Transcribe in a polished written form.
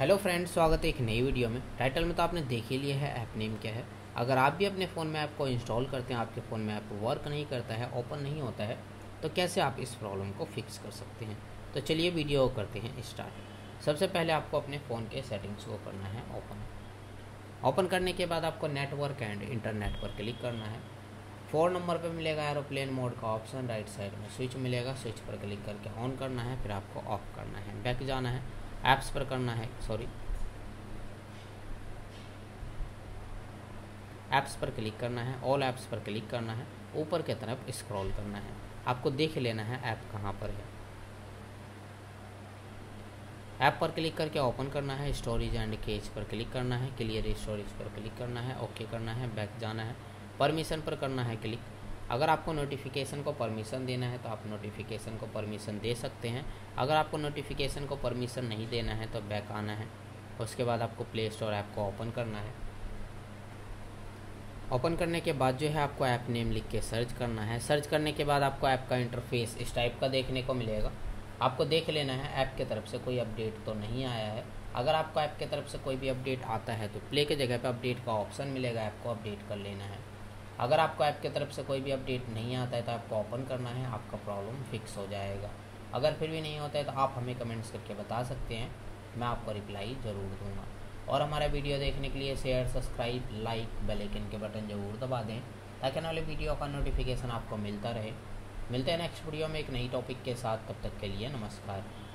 Hello friends, स्वागत है एक नई वीडियो में। टाइटल में तो आपने देख ही लिया है ऐप नेम क्या है। अगर आप भी अपने फ़ोन में ऐप को इंस्टॉल करते हैं, आपके फ़ोन में ऐप वर्क नहीं करता है, ओपन नहीं होता है, तो कैसे आप इस प्रॉब्लम को फिक्स कर सकते हैं। तो चलिए वीडियो करते हैं स्टार्ट। सबसे पहले आपको अपने फ़ोन के सेटिंग्स को करना है ओपन करने के बाद आपको नेटवर्क एंड इंटरनेट पर क्लिक करना है। 4 नंबर पर मिलेगा एरोप्लेन मोड का ऑप्शन, राइट साइड में स्विच मिलेगा, स्विच पर क्लिक करके ऑन करना है। फिर आपको ऑफ करना है, बैक जाना है, ऐप्स पर करना है, ऐप्स पर क्लिक करना है, ऑल ऐप्स पर क्लिक करना है, ऊपर की तरफ स्क्रॉल करना है। आपको देख लेना है ऐप कहाँ पर है। ऐप पर क्लिक करके ओपन करना है, स्टोरेज एंड कैश पर क्लिक करना है, क्लियर स्टोरेज पर क्लिक करना है, ओके करना है, बैक जाना है, परमिशन पर करना है क्लिक। अगर आपको नोटिफिकेशन को परमिशन देना है तो आप नोटिफिकेशन को परमिशन दे सकते हैं। अगर आपको नोटिफिकेशन को परमिशन नहीं देना है तो बैक आना है। उसके बाद आपको प्ले स्टोर ऐप को ओपन करना है। ओपन करने के बाद जो है आपको ऐप नेम लिख के सर्च करना है। सर्च करने के बाद आपको ऐप का इंटरफेस इस टाइप का देखने को मिलेगा। आपको देख लेना है ऐप की तरफ से कोई अपडेट तो नहीं आया है। अगर आपको ऐप की तरफ से कोई भी अपडेट आता है तो प्ले के जगह पर अपडेट का ऑप्शन मिलेगा, ऐप को अपडेट कर लेना है। अगर आपको ऐप की तरफ से कोई भी अपडेट नहीं आता है तो आपको ओपन करना है, आपका प्रॉब्लम फिक्स हो जाएगा। अगर फिर भी नहीं होता है तो आप हमें कमेंट्स करके बता सकते हैं, मैं आपको रिप्लाई ज़रूर दूंगा। और हमारा वीडियो देखने के लिए share, subscribe, like, bell icon के बटन ज़रूर दबा दें ताकि आने वाले वीडियो का नोटिफिकेशन आपको मिलता रहे। मिलते हैं नेक्स्ट वीडियो में एक नई टॉपिक के साथ, तब तक के लिए नमस्कार।